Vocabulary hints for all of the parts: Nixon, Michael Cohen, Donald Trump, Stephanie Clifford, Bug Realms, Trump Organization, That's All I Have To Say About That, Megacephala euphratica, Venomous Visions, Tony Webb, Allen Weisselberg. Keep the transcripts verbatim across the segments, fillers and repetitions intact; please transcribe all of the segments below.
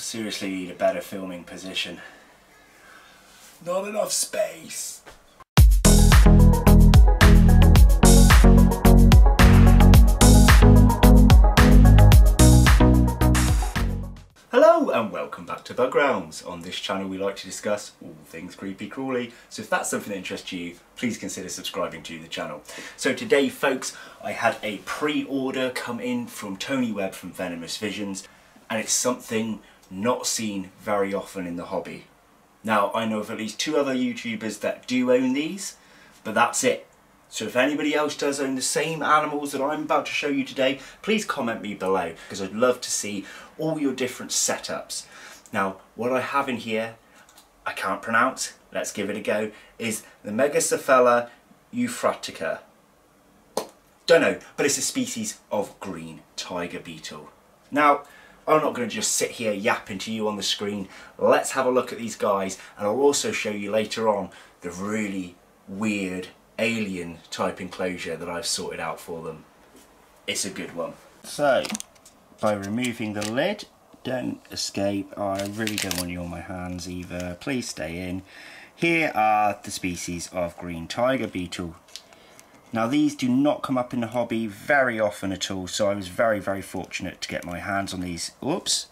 seriously need a better filming position. Not enough space. Hello and welcome back to Bug Realms. On this channel we like to discuss all things creepy crawly, so if that's something that interests you, please consider subscribing to the channel. So today folks, I had a pre-order come in from Tony Webb from Venomous Visions, and it's something not seen very often in the hobby. Now I know of at least two other YouTubers that do own these, but that's it. So if anybody else does own the same animals that I'm about to show you today, please comment me below, because I'd love to see all your different setups. Now, what I have in here, I can't pronounce, let's give it a go, is the Megacephala euphratica. Don't know, but it's a species of green tiger beetle. Now, I'm not going to just sit here yapping to you on the screen. Let's have a look at these guys, and I'll also show you later on the really weird alien type enclosure that I've sorted out for them. It's a good one. So by removing the lid, don't escape. I really don't want you on my hands either, please stay in. Here are the species of green tiger beetle. Now these do not come up in the hobby very often at all, so I was very very fortunate to get my hands on these. Oops.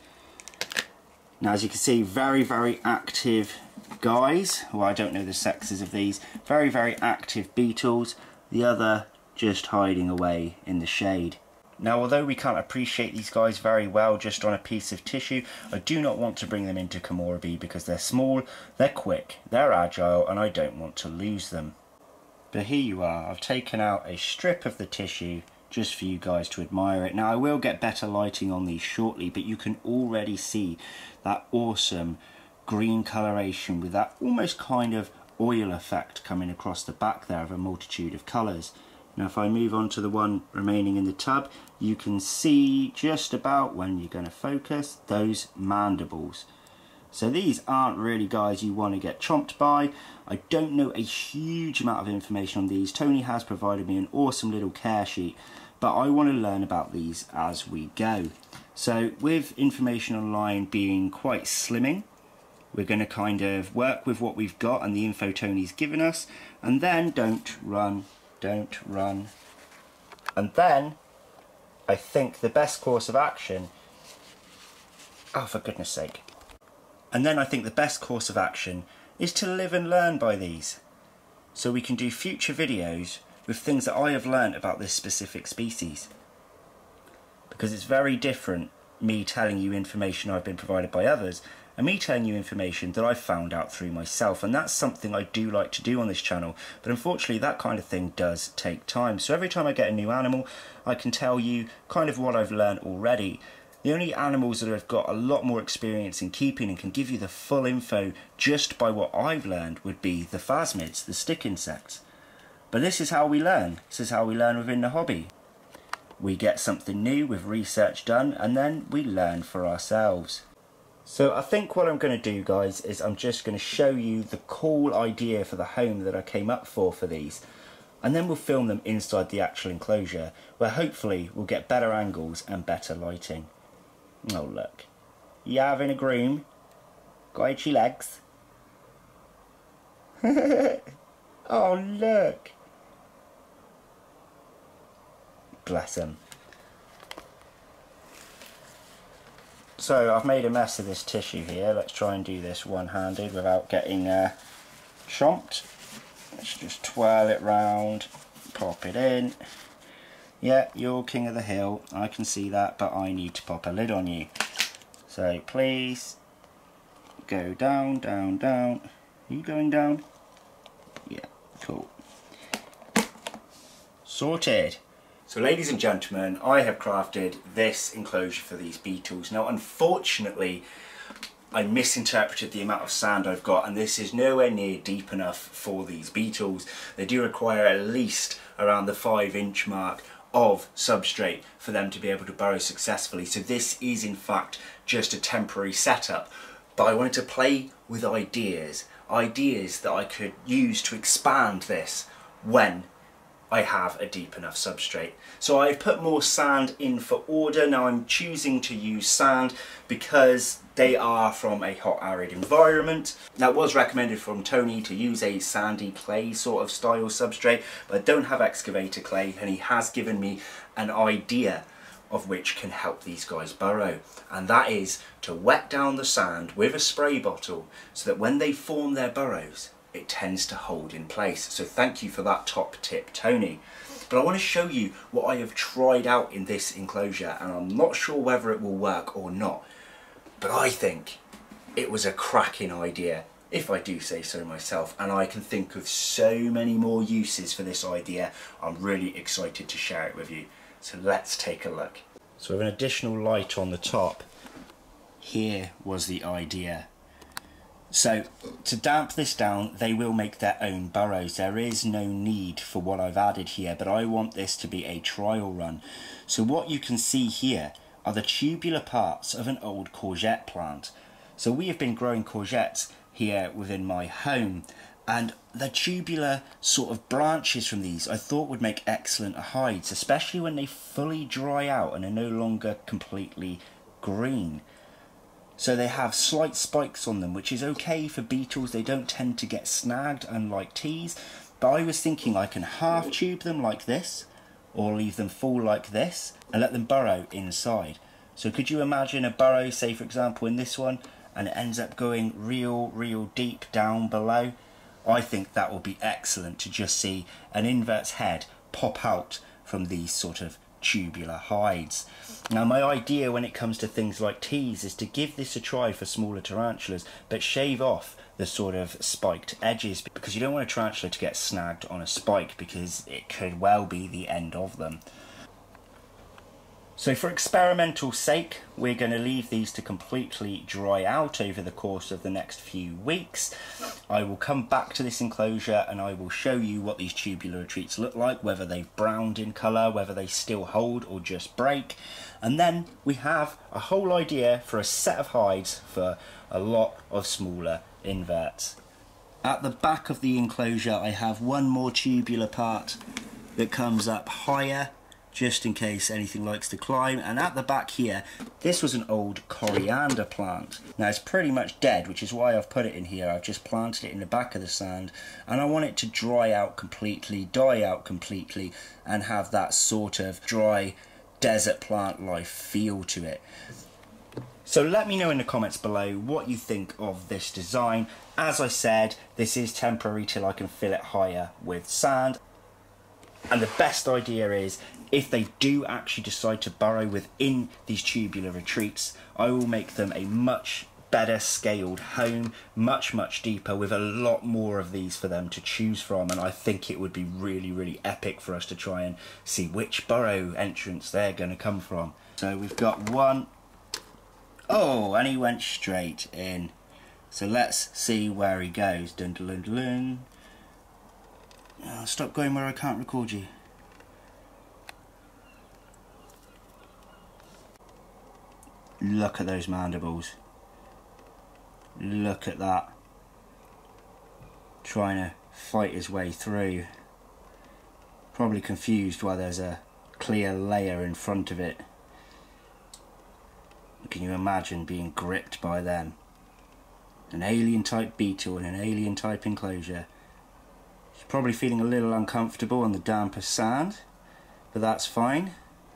Now as you can see, very very active guys. Well, I don't know the sexes of these. Very very active beetles, the other just hiding away in the shade. Now although we can't appreciate these guys very well just on a piece of tissue, I do not want to bring them into Komorabi because they're small, they're quick, they're agile, and I don't want to lose them. But here you are, I've taken out a strip of the tissue just for you guys to admire it. Now I will get better lighting on these shortly, but you can already see that awesome green coloration with that almost kind of oil effect coming across the back there of a multitude of colours. Now if I move on to the one remaining in the tub, you can see just about, when you're going to focus, those mandibles. So these aren't really guys you want to get chomped by. I don't know a huge amount of information on these. Tony has provided me an awesome little care sheet, but I want to learn about these as we go. So with information online being quite slimming, we're going to kind of work with what we've got and the info Tony's given us, and then don't run, don't run. And then I think the best course of action, oh for goodness sake, and then I think the best course of action is to live and learn by these, so we can do future videos with things that I have learned about this specific species, because it's very different me telling you information I've been provided by others and me telling you information that I've found out through myself, and that's something I do like to do on this channel, but unfortunately that kind of thing does take time. So every time I get a new animal, I can tell you kind of what I've learned already. The only animals that have got a lot more experience in keeping and can give you the full info just by what I've learned would be the phasmids, the stick insects. But this is how we learn. This is how we learn within the hobby. We get something new with research done, and then we learn for ourselves. So I think what I'm going to do guys is I'm just going to show you the cool idea for the home that I came up for for these, and then we'll film them inside the actual enclosure where hopefully we'll get better angles and better lighting. Oh look, you having a groom? Got itchy legs? Oh look! Bless him. So I've made a mess of this tissue here. Let's try and do this one-handed without getting uh, chomped. Let's just twirl it round, pop it in. Yeah, you're king of the hill, I can see that, but I need to pop a lid on you. So please go down, down, down. Are you going down? Yeah, cool. Sorted. So ladies and gentlemen, I have crafted this enclosure for these beetles. Now unfortunately, I misinterpreted the amount of sand I've got, and this is nowhere near deep enough for these beetles. They do require at least around the five inch mark of substrate for them to be able to burrow successfully. So this is in fact just a temporary setup, but I wanted to play with ideas, ideas that I could use to expand this when I have a deep enough substrate. So I've put more sand in for order. Now I'm choosing to use sand because they are from a hot arid environment. That was recommended from Tony to use a sandy clay sort of style substrate, but I don't have excavator clay, and he has given me an idea of which can help these guys burrow, and that is to wet down the sand with a spray bottle so that when they form their burrows it tends to hold in place. So thank you for that top tip, Tony. But I want to show you what I have tried out in this enclosure, and I'm not sure whether it will work or not, but I think it was a cracking idea, if I do say so myself, and I can think of so many more uses for this idea. I'm really excited to share it with you. So let's take a look. So with an additional light on the top, here was the idea. So to damp this down, they will make their own burrows. There is no need for what I've added here, but I want this to be a trial run. So what you can see here are the tubular parts of an old courgette plant. So we have been growing courgettes here within my home, and the tubular sort of branches from these I thought would make excellent hides, especially when they fully dry out and are no longer completely green. So they have slight spikes on them, which is okay for beetles. They don't tend to get snagged, unlike teas. But I was thinking I can half tube them like this, or leave them full like this, and let them burrow inside. So could you imagine a burrow, say for example in this one, and it ends up going real, real deep down below? I think that will be excellent to just see an invert's head pop out from these sort of tubular hides. Now my idea when it comes to things like teas is to give this a try for smaller tarantulas, but shave off the sort of spiked edges, because you don't want a tarantula to get snagged on a spike, because it could well be the end of them. So for experimental sake, we're going to leave these to completely dry out over the course of the next few weeks. I will come back to this enclosure and I will show you what these tubular retreats look like, whether they've browned in colour, whether they still hold or just break. And then we have a whole idea for a set of hides for a lot of smaller inverts. At the back of the enclosure, I have one more tubular part that comes up higher, just in case anything likes to climb. And at the back here, this was an old coriander plant. Now it's pretty much dead, which is why I've put it in here. I've just planted it in the back of the sand, and I want it to dry out completely, die out completely, and have that sort of dry desert plant life feel to it. So let me know in the comments below what you think of this design. As I said, this is temporary till I can fill it higher with sand. And the best idea is, if they do actually decide to burrow within these tubular retreats, I will make them a much better scaled home, much, much deeper, with a lot more of these for them to choose from. And I think it would be really, really epic for us to try and see which burrow entrance they're going to come from. So we've got one. Oh, and he went straight in. So let's see where he goes. Dun, dun, dun, dun. Oh, stop going where I can't record you. Look at those mandibles. Look at that. Trying to fight his way through. Probably confused why there's a clear layer in front of it. Can you imagine being gripped by them? An alien type beetle in an alien type enclosure. She's probably feeling a little uncomfortable on the damper sand, but that's fine.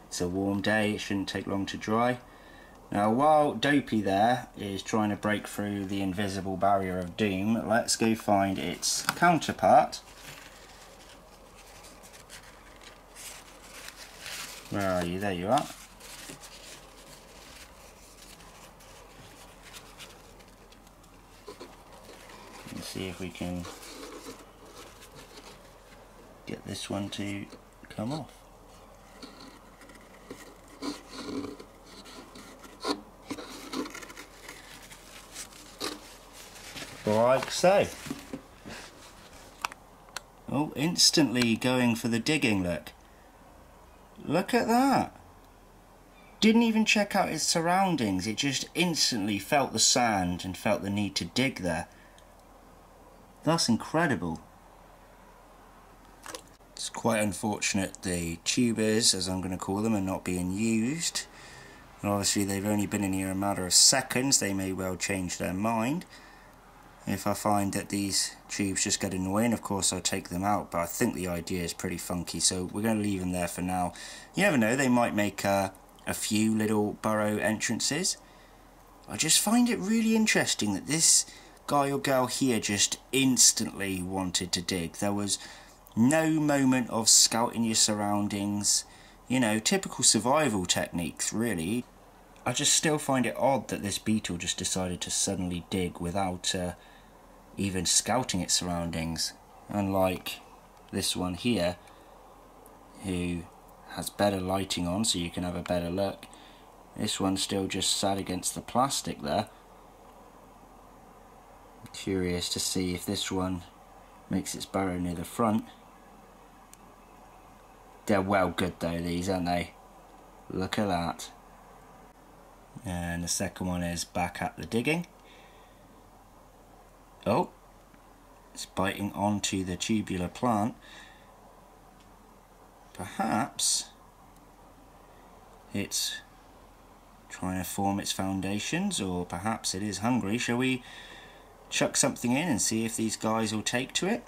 It's a warm day, it shouldn't take long to dry. Now while Dopey there is trying to break through the invisible barrier of doom, let's go find its counterpart. Where are you? There you are. Let's see if we can get this one to come off. Like so. Oh, instantly going for the digging look. Look at that. Didn't even check out its surroundings. It just instantly felt the sand and felt the need to dig there. That's incredible. It's quite unfortunate the tubers, as I'm going to call them, are not being used. And obviously they've only been in here a matter of seconds. They may well change their mind. If I find that these tubes just get in the way, and of course I'll take them out, but I think the idea is pretty funky, so we're going to leave them there for now. You never know, they might make uh, a few little burrow entrances. I just find it really interesting that this guy or girl here just instantly wanted to dig. There was no moment of scouting your surroundings, you know, typical survival techniques really. I just still find it odd that this beetle just decided to suddenly dig without uh, even scouting its surroundings, unlike this one here who has better lighting on so you can have a better look. This one still just sat against the plastic there. I'm curious to see if this one makes its burrow near the front. They're well good though, these, aren't they? Look at that. And the second one is back at the digging. Oh, it's biting onto the tubular plant. Perhaps it's trying to form its foundations, or perhaps it is hungry. Shall we chuck something in and see if these guys will take to it?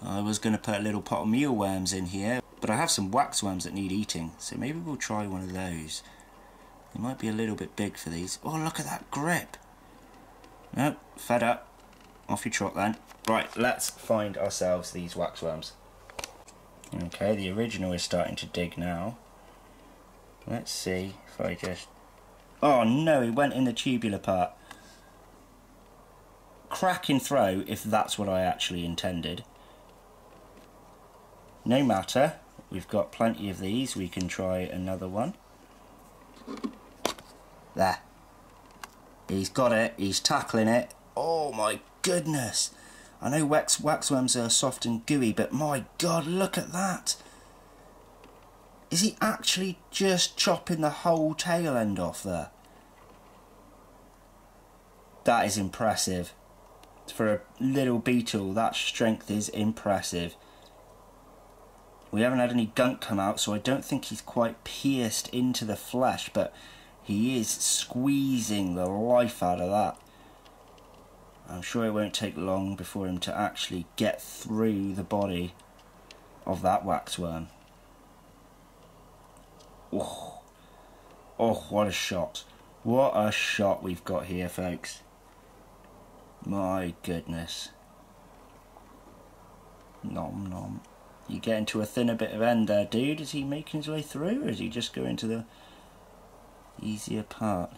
I was going to put a little pot of mealworms in here, but I have some wax worms that need eating, so maybe we'll try one of those. They might be a little bit big for these. Oh, look at that grip. Nope, fed up. Off you trot then. Right, let's find ourselves these wax worms. Okay, the original is starting to dig now. Let's see if I just... Oh no, he went in the tubular part. Cracking throw, if that's what I actually intended. No matter, we've got plenty of these. We can try another one. There. He's got it. He's tackling it. Oh my goodness. I know wax waxworms are soft and gooey, but my God, look at that. Is he actually just chopping the whole tail end off there? That is impressive. For a little beetle, that strength is impressive. We haven't had any gunk come out, so I don't think he's quite pierced into the flesh, but he is squeezing the life out of that. I'm sure it won't take long before him to actually get through the body of that waxworm. Oh, oh, what a shot. What a shot we've got here, folks. My goodness. Nom nom. You get into a thinner bit of end there, dude. Is he making his way through, or is he just going to the easier part?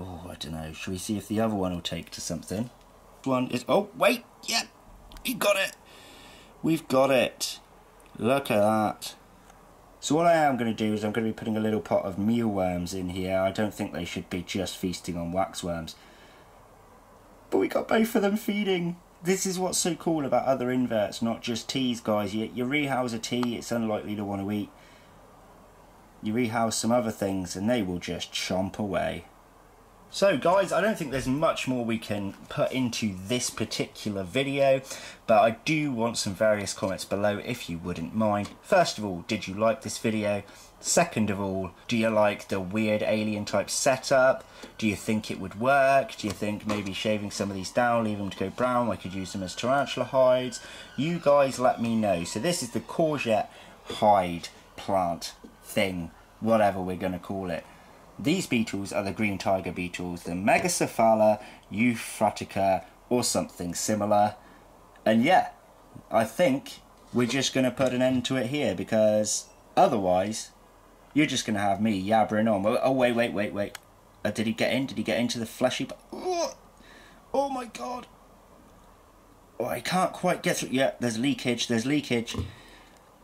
Oh, I don't know. Shall we see if the other one will take to something? One is... Oh, wait! Yeah! He got it! We've got it! Look at that. So what I am going to do is I'm going to be putting a little pot of mealworms in here. I don't think they should be just feasting on waxworms. But we got both of them feeding. This is what's so cool about other inverts, not just teas, guys. You, you rehouse a tea, it's unlikely to want to eat. You rehouse some other things and they will just chomp away. So guys, I don't think there's much more we can put into this particular video, but I do want some various comments below if you wouldn't mind. First of all, did you like this video? Second of all, do you like the weird alien type setup? Do you think it would work? Do you think maybe shaving some of these down, leaving them to go brown, I could use them as tarantula hides? You guys let me know. So this is the courgette hide plant thing, whatever we're going to call it. These beetles are the green tiger beetles, the Megacephala euphratica or something similar. And yeah, I think we're just going to put an end to it here, because otherwise you're just going to have me yabbering on. Oh, wait, wait, wait, wait. Uh, did he get in? Did he get into the fleshy... Oh, oh my God. Oh, I can't quite get through. Yeah, there's leakage, there's leakage.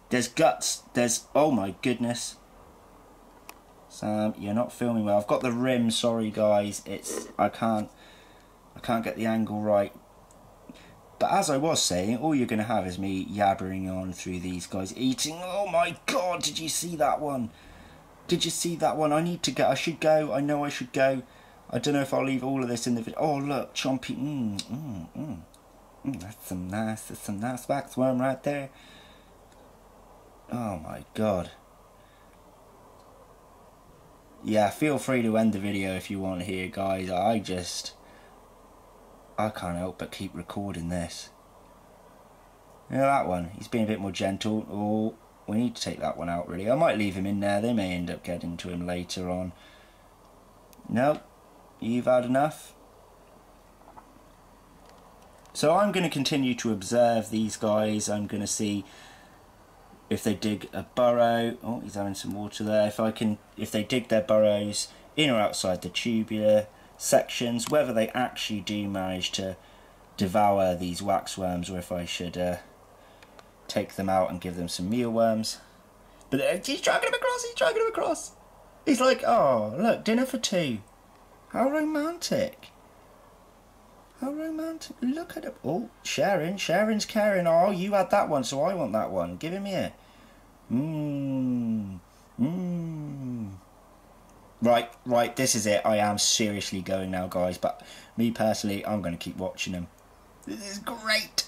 There's guts, there's... Oh my goodness. Sam, you're not filming well. I've got the rim, sorry guys. It's I can't I can't get the angle right. But as I was saying, all you're gonna have is me yabbering on through these guys eating. Oh my God, did you see that one? Did you see that one? I need to go. I should go. I know I should go. I don't know if I'll leave all of this in the video. Oh look, chompy. Mm, mm, mm. Mm, that's some nice, that's some nice waxworm right there. Oh my god. Yeah, feel free to end the video if you want here, guys. I just... I can't help but keep recording this. You know that one? He's being a bit more gentle. Oh, we need to take that one out, really. I might leave him in there. They may end up getting to him later on. Nope. You've had enough. So I'm going to continue to observe these guys. I'm going to see... if they dig a burrow, oh, he's having some water there. If I can, if they dig their burrows in or outside the tubular sections, whether they actually do manage to devour these waxworms, or if I should uh, take them out and give them some mealworms. But uh, he's dragging them across. He's dragging them across. He's like, oh, look, dinner for two. How romantic. How romantic. Look at it. Oh, Sharon. Sharon's caring. Oh, you had that one, so I want that one. Give him here. Mmm. Mmm. Right, right. This is it. I am seriously going now, guys. But me personally, I'm going to keep watching them. This is great.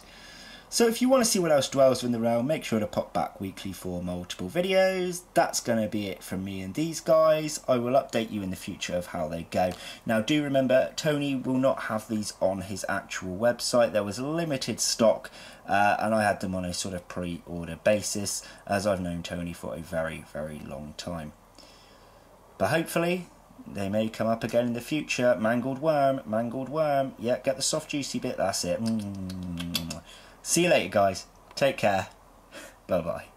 So if you want to see what else dwells in the realm, make sure to pop back weekly for multiple videos. That's going to be it from me and these guys. I will update you in the future of how they go. Now do remember, Tony will not have these on his actual website. There was limited stock uh, and I had them on a sort of pre-order basis, as I've known Tony for a very, very long time. But hopefully they may come up again in the future. Mangled worm, mangled worm. Yeah, get the soft juicy bit, that's it. Mm. See you later, guys. Take care. Bye-bye.